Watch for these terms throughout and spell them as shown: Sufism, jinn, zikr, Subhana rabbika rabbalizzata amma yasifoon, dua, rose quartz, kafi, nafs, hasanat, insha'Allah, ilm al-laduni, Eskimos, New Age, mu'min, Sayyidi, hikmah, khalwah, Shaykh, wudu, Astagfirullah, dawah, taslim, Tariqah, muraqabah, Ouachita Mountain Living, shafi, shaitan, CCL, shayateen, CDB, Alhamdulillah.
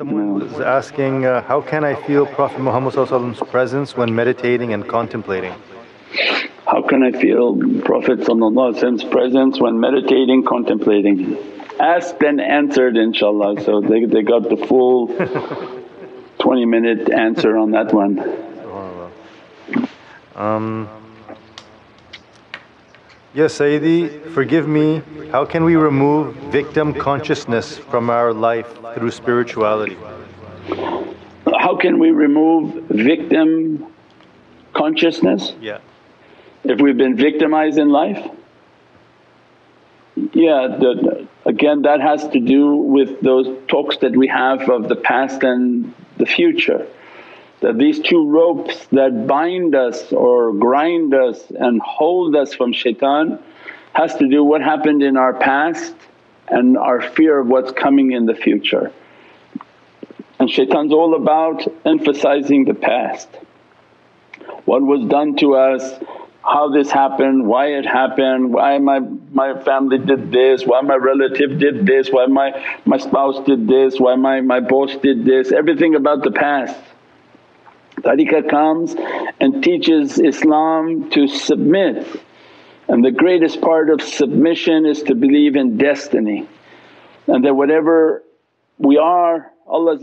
Someone was asking, how can I feel Prophet Muhammad's presence when meditating and contemplating? How can I feel Prophet presence when meditating, contemplating? Asked and answered, inshaAllah. So they got the full 20-minute answer on that one. Yes, Sayyidi, forgive me, how can we remove victim consciousness from our life through spirituality? How can we remove victim consciousness? Yeah. If we've been victimized in life? Yeah, again that has to do with those talks that we have of the past and the future. That these two ropes that bind us or grind us and hold us from shaitan has to do what happened in our past and our fear of what's coming in the future. And shaitan's all about emphasizing the past. What was done to us, how this happened, why it happened, why my family did this, why my relative did this, why my spouse did this, why my boss did this, everything about the past. Tariqah comes and teaches Islam to submit, and the greatest part of submission is to believe in destiny, and that whatever we are, Allah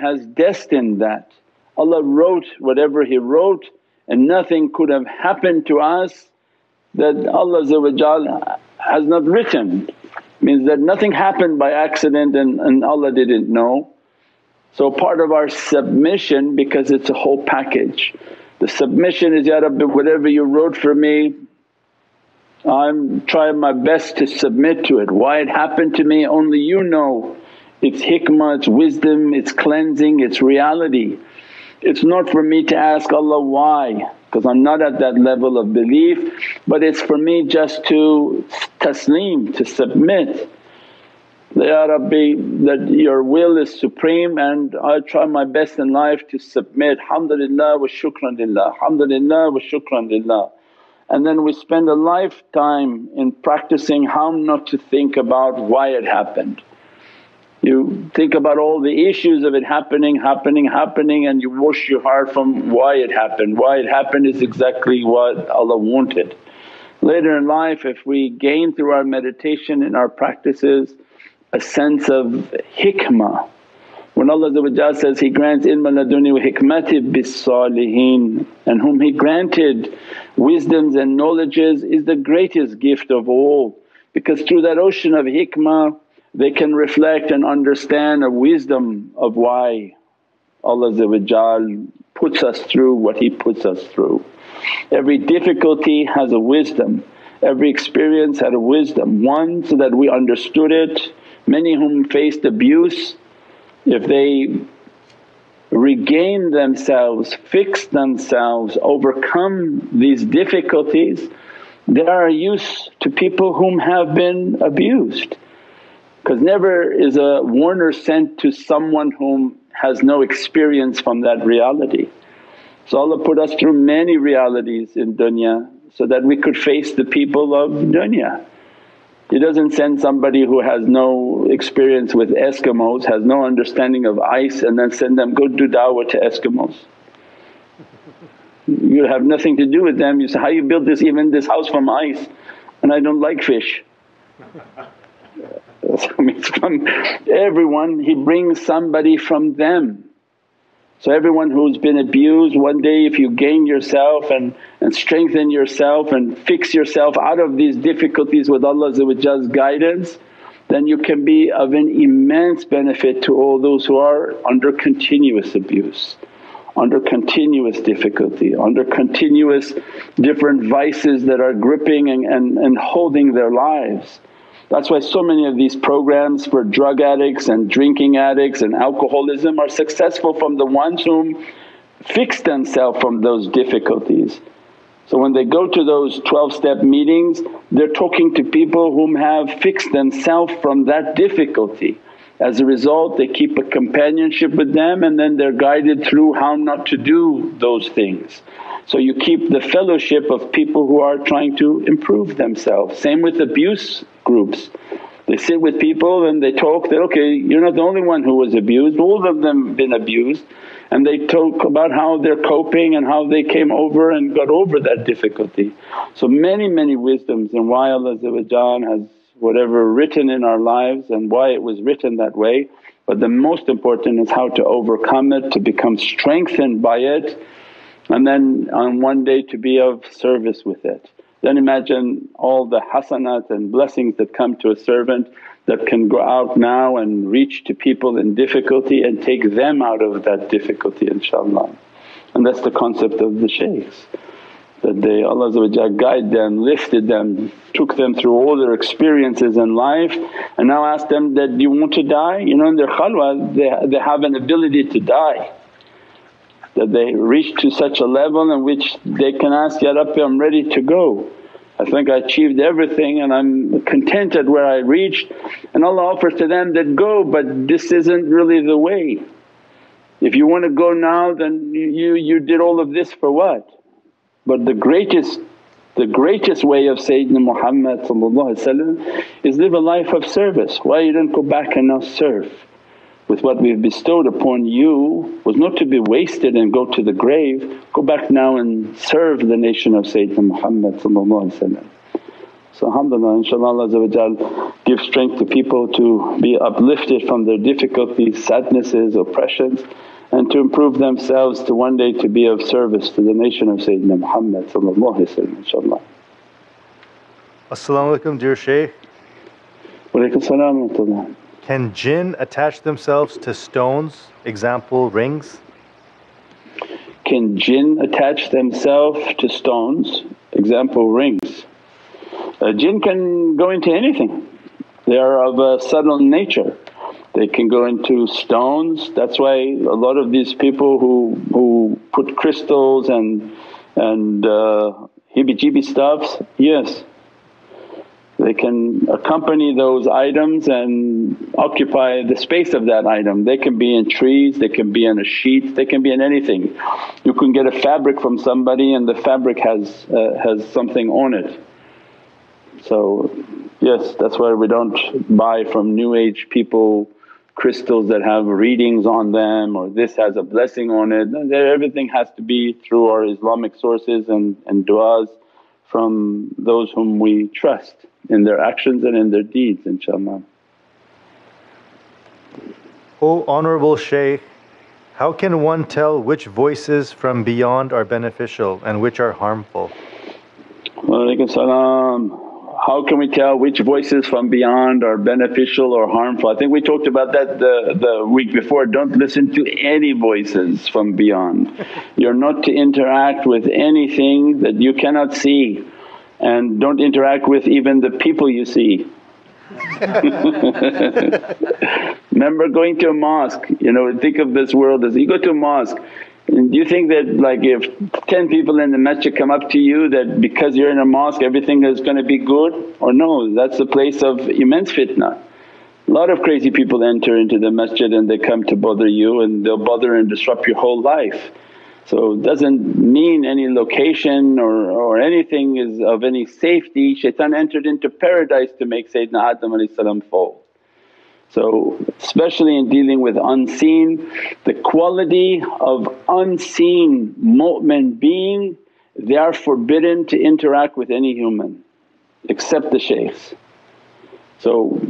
has destined that. Allah wrote whatever He wrote, and nothing could have happened to us that Allah has not written. Means that nothing happened by accident and Allah didn't know. So part of our submission, because it's a whole package, the submission is, Ya Rabbi, whatever You wrote for me, I'm trying my best to submit to it. Why it happened to me only You know. It's hikmah, it's wisdom, it's cleansing, it's reality. It's not for me to ask Allah why, because I'm not at that level of belief, but it's for me just to taslim, to submit. Ya Rabbi, that Your will is supreme and I try my best in life to submit. Alhamdulillah wa shukran lillah, alhamdulillah wa shukran lillah. And then we spend a lifetime in practicing how not to think about why it happened. You think about all the issues of it happening and you wash your heart from why it happened. Why it happened is exactly what Allah wanted. Later in life, if we gain through our meditation and our practices a sense of hikmah. When Allah says, He grants ilm al-laduni wa hikmati bis-salihin, and whom He granted wisdoms and knowledges is the greatest gift of all, because through that ocean of hikmah they can reflect and understand a wisdom of why Allah puts us through what He puts us through. Every difficulty has a wisdom, every experience had a wisdom, one so that we understood it. Many whom faced abuse, if they regain themselves, fix themselves, overcome these difficulties, they are used to people whom have been abused. Because never is a warner sent to someone whom has no experience from that reality. So Allah put us through many realities in dunya so that we could face the people of dunya. He doesn't send somebody who has no experience with Eskimos, has no understanding of ice, and then send them, go do dawah to Eskimos. You have nothing to do with them, you say, how you built this, even this house from ice, and I don't like fish. From everyone He brings somebody from them. So everyone who's been abused, one day if you gain yourself and strengthen yourself and fix yourself out of these difficulties with Allah's guidance, then you can be of an immense benefit to all those who are under continuous abuse, under continuous difficulty, under continuous different vices that are gripping and holding their lives. That's why so many of these programs for drug addicts and drinking addicts and alcoholism are successful from the ones whom fix themselves from those difficulties. So when they go to those 12-step meetings, they're talking to people whom have fixed themselves from that difficulty. As a result, they keep a companionship with them and then they're guided through how not to do those things. So you keep the fellowship of people who are trying to improve themselves. Same with abuse groups. They They sit with people and they talk that, okay, you're not the only one who was abused, all of them been abused, and they talk about how they're coping and how they came over and got over that difficulty. So many wisdoms, and why Allah has whatever written in our lives and why it was written that way, but the most important is how to overcome it, to become strengthened by it, and then on one day to be of service with it. Then imagine all the hasanat and blessings that come to a servant that can go out now and reach to people in difficulty and take them out of that difficulty, inshaAllah. And that's the concept of the shaykhs, that they Allah guide them, lifted them, took them through all their experiences in life, and now ask them that, do you want to die? You know, in their khalwah they have an ability to die, that they reach to such a level in which they can ask, Ya Rabbi, I'm ready to go. I think I achieved everything and I'm content at where I reached, and Allah offers to them that, go, but this isn't really the way. If you want to go now, then you did all of this for what? But the greatest way of Sayyidina Muhammad is live a life of service. Why you don't go back and now serve? With what we've bestowed upon you was not to be wasted and go to the grave, go back now and serve the nation of Sayyidina Muhammad. So alhamdulillah, inshaAllah Allah give strength to people to be uplifted from their difficulties, sadnesses, oppressions, and to improve themselves to one day to be of service to the nation of Sayyidina Muhammad, inshaAllah. As-salamu alaykum, dear Shaykh. Wa alaykum as-salam wa rahmatullah. Can jinn attach themselves to stones, example rings? Can jinn attach themselves to stones, example rings? Jinn can go into anything, they are of a subtle nature. They can go into stones, that's why a lot of these people who put crystals and heebie-jeebie stuffs, yes. They can accompany those items and occupy the space of that item. They can be in trees, they can be in a sheet, they can be in anything. You can get a fabric from somebody and the fabric has something on it. So yes, that's why we don't buy from New Age people crystals that have readings on them or this has a blessing on it. Everything has to be through our Islamic sources and du'as from those whom we trust in their actions and in their deeds, inshaAllah. O Honourable Shaykh, how can one tell which voices from beyond are beneficial and which are harmful? Wa alaykum as-salam. How can we tell which voices from beyond are beneficial or harmful? I think we talked about that the week before. Don't listen to any voices from beyond. You're not to interact with anything that you cannot see, and don't interact with even the people you see. Remember going to a mosque, you know, think of this world as you go to a mosque. Do you think that like if 10 people in the masjid come up to you that because you're in a mosque everything is going to be good? Or no, that's the place of immense fitna. A lot of crazy people enter into the masjid and they come to bother you and they'll bother and disrupt your whole life. So it doesn't mean any location or anything is of any safety. Shaitan entered into paradise to make Sayyidina Adam fall. So especially in dealing with unseen, the quality of unseen mu'min being, they are forbidden to interact with any human except the shaykhs. So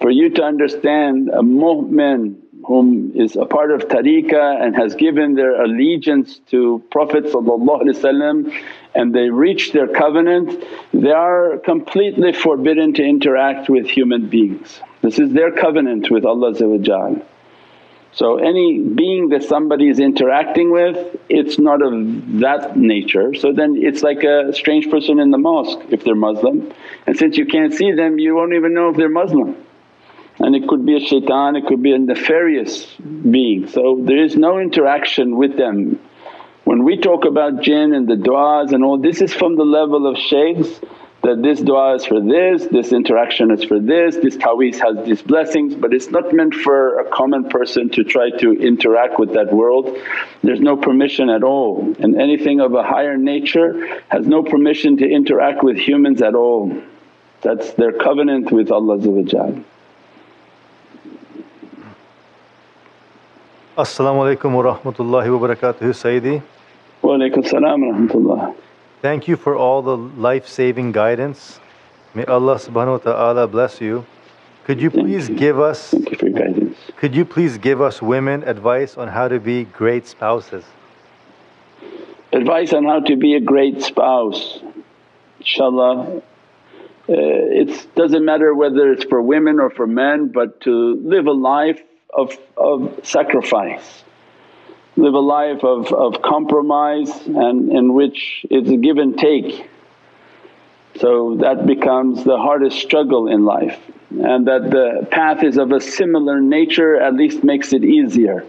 for you to understand a mu'min whom is a part of Tariqah and has given their allegiance to Prophet and they reach their covenant, they are completely forbidden to interact with human beings. This is their covenant with Allah. So any being that somebody is interacting with, it's not of that nature. So then it's like a strange person in the mosque if they're Muslim, and since you can't see them you won't even know if they're Muslim. And it could be a shaitan, it could be a nefarious being, so there is no interaction with them. When we talk about jinn and the du'as and all, this is from the level of shaykhs, that this du'a is for this interaction is for this ta'weez has these blessings, but it's not meant for a common person to try to interact with that world. There's no permission at all, and anything of a higher nature has no permission to interact with humans at all. That's their covenant with Allah. As-salamu alaykum wa rahmatullahi wa barakatuhu, Sayyidi. Wa alaykum as-salam wa rahmatullah. Thank you for all the life-saving guidance. May Allah subhanahu wa ta'ala bless you. Thank you for your guidance. Could you please give us women advice on how to be great spouses? Advice on how to be a great spouse, inshaAllah. It doesn't matter whether it's for women or for men, but to live a life of sacrifice, live a life of compromise, and in which it's a give and take. So that becomes the hardest struggle in life, and that the path is of a similar nature at least makes it easier.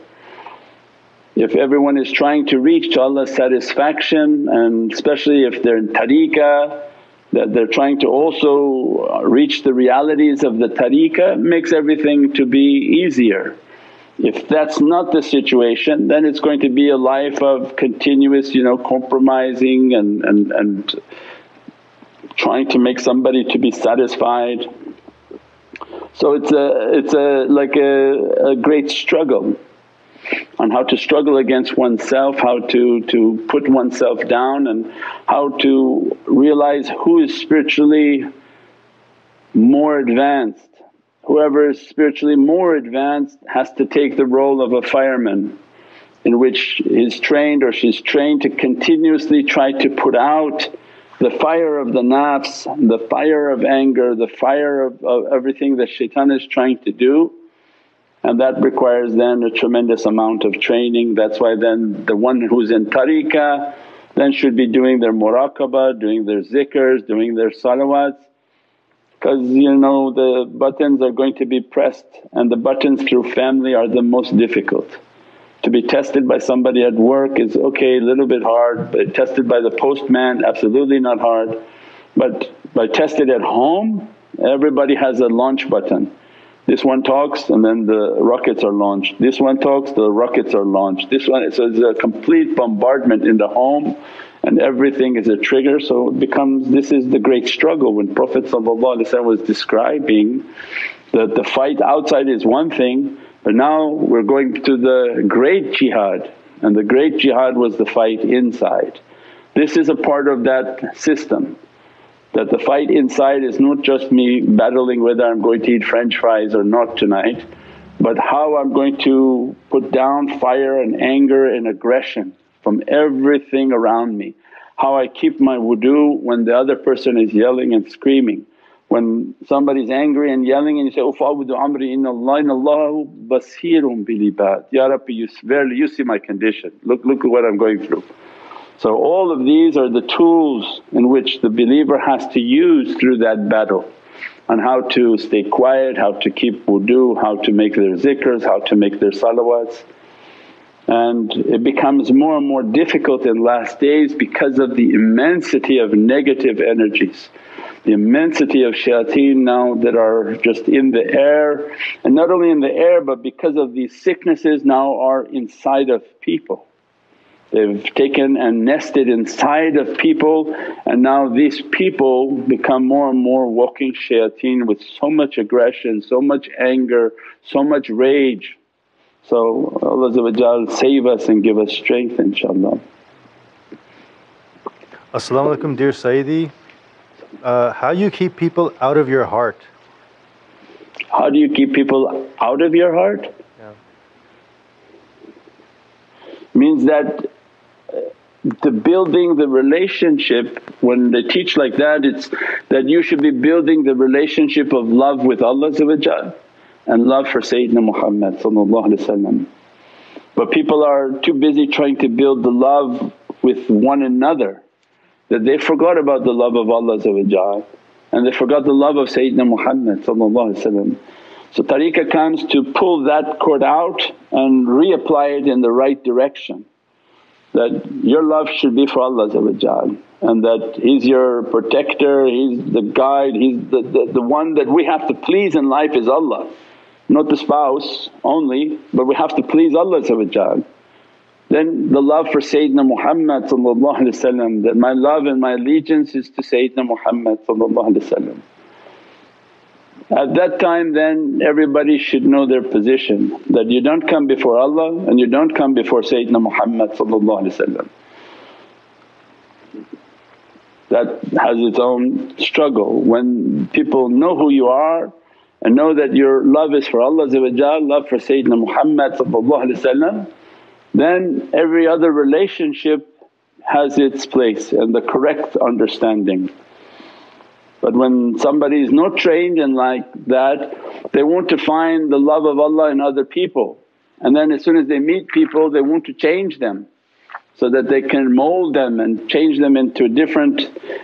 If everyone is trying to reach to Allah's satisfaction, and especially if they're in tariqah, that they're trying to also reach the realities of the tariqah, makes everything to be easier. If that's not the situation, then it's going to be a life of continuous compromising and trying to make somebody to be satisfied. So it's like a great struggle on how to struggle against oneself, how to put oneself down, and how to realize who is spiritually more advanced. Whoever is spiritually more advanced has to take the role of a fireman, in which he's trained or she's trained to continuously try to put out the fire of the nafs, the fire of anger, the fire of everything that shaitan is trying to do. And that requires then a tremendous amount of training. That's why then the one who's in tariqah then should be doing their muraqabah, doing their zikrs, doing their salawats, because the buttons are going to be pressed, and the buttons through family are the most difficult. To be tested by somebody at work is okay, a little bit hard, but tested by the postman absolutely not hard. But by tested at home, everybody has a launch button. This one talks and then the rockets are launched, this one talks, the rockets are launched, this one… So it's a complete bombardment in the home, and everything is a trigger. So it becomes… this is the great struggle. When Prophet ﷺ was describing that the fight outside is one thing, but now we're going to the great jihad, and the great jihad was the fight inside. This is a part of that system. That the fight inside is not just me battling whether I'm going to eat french fries or not tonight, but how I'm going to put down fire and anger and aggression from everything around me. How I keep my wudu when the other person is yelling and screaming. When somebody's angry and yelling and you say, Ufa'budu amri innallahu basirun bilibad, Ya Rabbi, you verily you see my condition, look at what I'm going through. So all of these are the tools in which the believer has to use through that battle, on how to stay quiet, how to keep wudu, how to make their zikrs, how to make their salawats. And it becomes more and more difficult in last days because of the immensity of negative energies, the immensity of shayateen now that are just in the air, and not only in the air, but because of these sicknesses now are inside of people. They've taken and nested inside of people, and now these people become more and more walking shayateen with so much aggression, so much anger, so much rage. So Allah save us and give us strength, inshaAllah. As-salamu alaykum, dear Sayyidi. How do you keep people out of your heart? How do you keep people out of your heart? Yeah. Means that the building the relationship, when they teach like that, it's that you should be building the relationship of love with Allah and love for Sayyidina Muhammad. But people are too busy trying to build the love with one another that they forgot about the love of Allah, and they forgot the love of Sayyidina Muhammad. So tariqah comes to pull that cord out and reapply it in the right direction, that your love should be for Allah, and that He's your protector, He's the guide, He's the one that we have to please in life is Allah, not the spouse only, but we have to please Allah. Then the love for Sayyidina Muhammad, that my love and my allegiance is to Sayyidina Muhammad. At that time then everybody should know their position, that you don't come before Allah and you don't come before Sayyidina Muhammad, that has its own struggle. When people know who you are and know that your love is for Allah, love for Sayyidina Muhammad, then every other relationship has its place and the correct understanding. But when somebody is not trained in like that, they want to find the love of Allah in other people, and then as soon as they meet people they want to change them so that they can mould them and change them into different.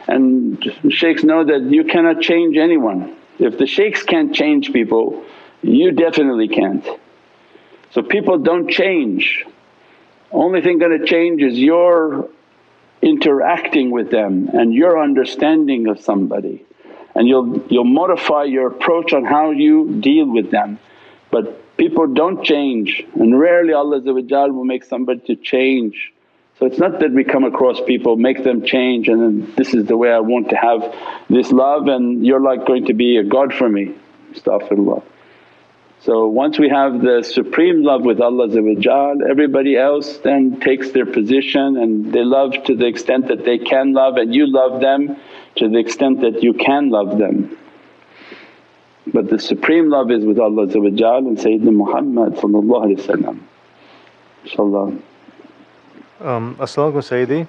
And shaykhs know that you cannot change anyone. If the shaykhs can't change people, you definitely can't. So people don't change, only thing going to change is your interacting with them and your understanding of somebody, and you'll modify your approach on how you deal with them. But people don't change, and rarely Allah will make somebody to change. So it's not that we come across people, make them change and then, this is the way I want to have this love and you're like going to be a god for me, Astagfirullah. So once we have the supreme love with Allah, everybody else then takes their position and they love to the extent that they can love, and you love them to the extent that you can love them. But the supreme love is with Allah and Sayyidina Muhammad. InshaAllah. As-salamu alaykum Sayyidi.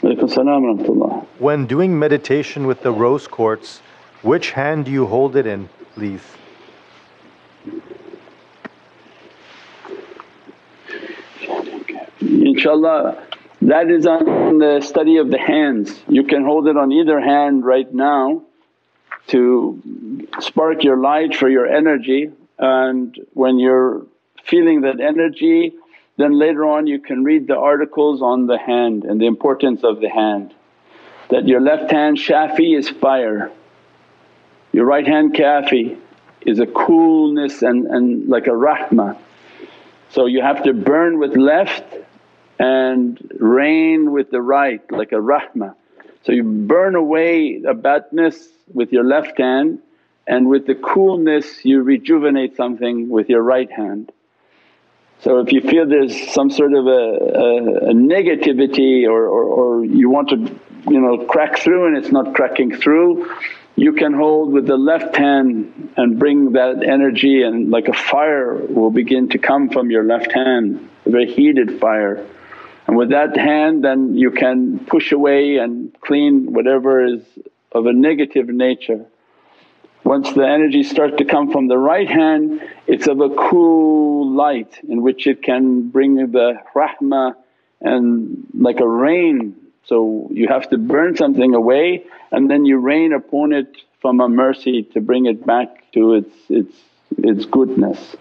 Walaykum as-salam wa rahmatullah. When doing meditation with the rose quartz, which hand do you hold it in, please? InshaAllah, that is on the study of the hands. You can hold it on either hand right now to spark your light for your energy, and when you're feeling that energy then later on you can read the articles on the hand and the importance of the hand. That your left hand shafi is fire, your right hand kafi is a coolness and like a rahmah. So you have to burn with left and rain with the right like a rahmah. So you burn away a badness with your left hand, and with the coolness you rejuvenate something with your right hand. So if you feel there's some sort of a negativity or you want to crack through and it's not cracking through, you can hold with the left hand and bring that energy, and like a fire will begin to come from your left hand, a very heated fire. And with that hand then you can push away and clean whatever is of a negative nature. Once the energy starts to come from the right hand, it's of a cool light in which it can bring the rahmah and like a rain. So you have to burn something away and then you rain upon it from a mercy to bring it back to its goodness.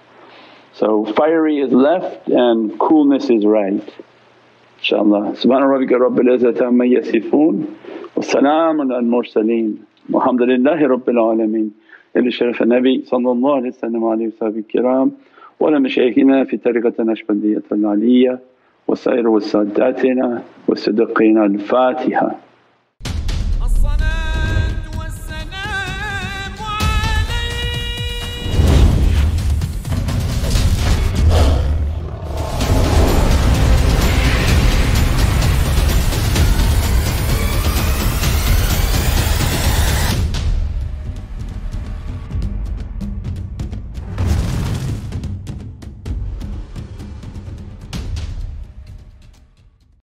So fiery is left and coolness is right. InshaAllah. Subhana rabbika rabbalizzata amma yasifoon, wasalamun al-mursaleen, walhamdulillahi rabbil alameen. Ila sharaf al-Nabi sallallahu alayhi wa sallam wa alayhi wa sahbihi kiram wa ala mashayikhina fi tariqatina naqshbandiyyata al-aliyya wa sair wa saadatina wa siddiqina al-Fatiha.